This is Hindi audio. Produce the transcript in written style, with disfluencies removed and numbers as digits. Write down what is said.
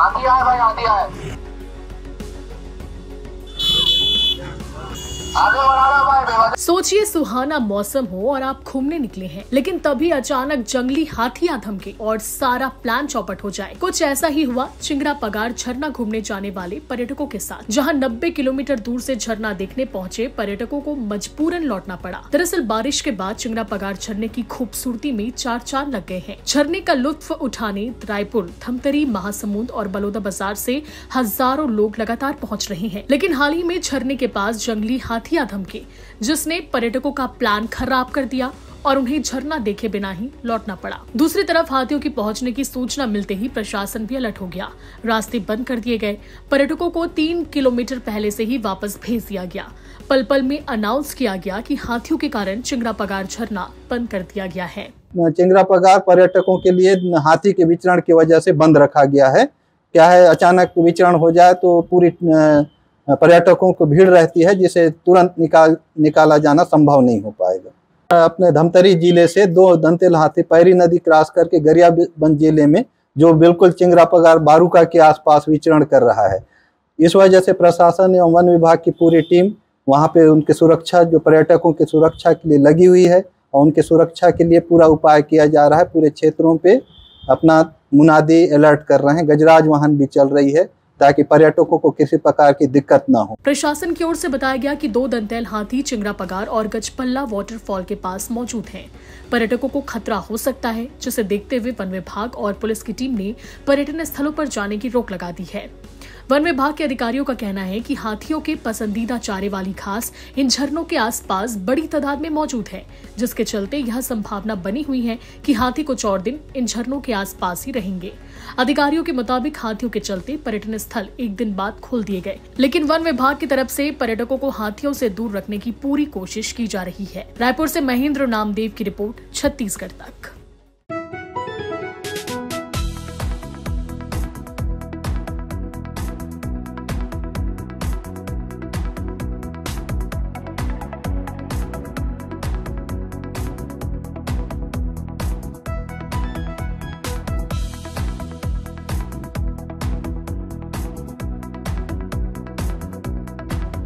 आंधी आए भाई, आंधी आए, आगे बढ़ा रहा भाई बेवजह। सोचिए सुहाना मौसम हो और आप घूमने निकले हैं, लेकिन तभी अचानक जंगली हाथी आ धमके और सारा प्लान चौपट हो जाए। कुछ ऐसा ही हुआ चिंगरा पगार झरना घूमने जाने वाले पर्यटकों के साथ, जहां 90 किलोमीटर दूर से झरना देखने पहुंचे पर्यटकों को मजबूरन लौटना पड़ा। दरअसल बारिश के बाद चिंगरा पगार झरने की खूबसूरती में चार चांद लग गए हैं। झरने का लुत्फ उठाने रायपुर, धमतरी, महासमुंद और बलौदा बाजार से हजारों लोग लगातार पहुँच रहे हैं, लेकिन हाल ही में झरने के पास जंगली हाथी आ धमके, जिसने पर्यटकों का प्लान खराब कर दिया और उन्हें झरना देखे बिना ही लौटना पड़ा। दूसरी तरफ हाथियों की पहुंचने की सूचना मिलते ही प्रशासन भी अलर्ट हो गया, रास्ते बंद कर दिए गए, पर्यटकों को 3 किलोमीटर पहले से ही वापस भेज दिया गया। पल पल में अनाउंस किया गया कि हाथियों के कारण चिंगरा पगार झरना बंद कर दिया गया है। चिंगरा पगार पर्यटकों के लिए हाथी के विचरण की वजह से बंद रखा गया है। क्या है, अचानक विचरण हो जाए तो पूरी पर्यटकों को भीड़ रहती है, जिसे तुरंत निकाला जाना संभव नहीं हो पाएगा। अपने धमतरी जिले से 2 दंतेल हाथी पैरी नदी क्रॉस करके गरियाबंद जिले में, जो बिल्कुल चिंगरा पगार बारूका के आसपास विचरण कर रहा है, इस वजह से प्रशासन एवं वन विभाग की पूरी टीम वहां पे उनकी सुरक्षा, जो पर्यटकों की सुरक्षा के लिए लगी हुई है, और उनकी सुरक्षा के लिए पूरा उपाय किया जा रहा है। पूरे क्षेत्रों पर अपना मुनादी अलर्ट कर रहे हैं, गजराज वाहन भी चल रही है, ताकि पर्यटकों को किसी प्रकार की दिक्कत न हो। प्रशासन की ओर से बताया गया कि 2 दंतैल हाथी चिंगरा पगार और गजपल्ला वाटरफॉल के पास मौजूद हैं। पर्यटकों को खतरा हो सकता है, जिसे देखते हुए वन विभाग और पुलिस की टीम ने पर्यटन स्थलों पर जाने की रोक लगा दी है। वन विभाग के अधिकारियों का कहना है कि हाथियों के पसंदीदा चारे वाली घास इन झरनों के आसपास बड़ी तादाद में मौजूद है, जिसके चलते यह संभावना बनी हुई है कि हाथी कुछ और दिन इन झरनों के आसपास ही रहेंगे। अधिकारियों के मुताबिक हाथियों के चलते पर्यटन स्थल एक दिन बाद खोल दिए गए, लेकिन वन विभाग की तरफ से पर्यटकों को हाथियों से दूर रखने की पूरी कोशिश की जा रही है। रायपुर से महेंद्र नामदेव की रिपोर्ट, छत्तीसगढ़ तक।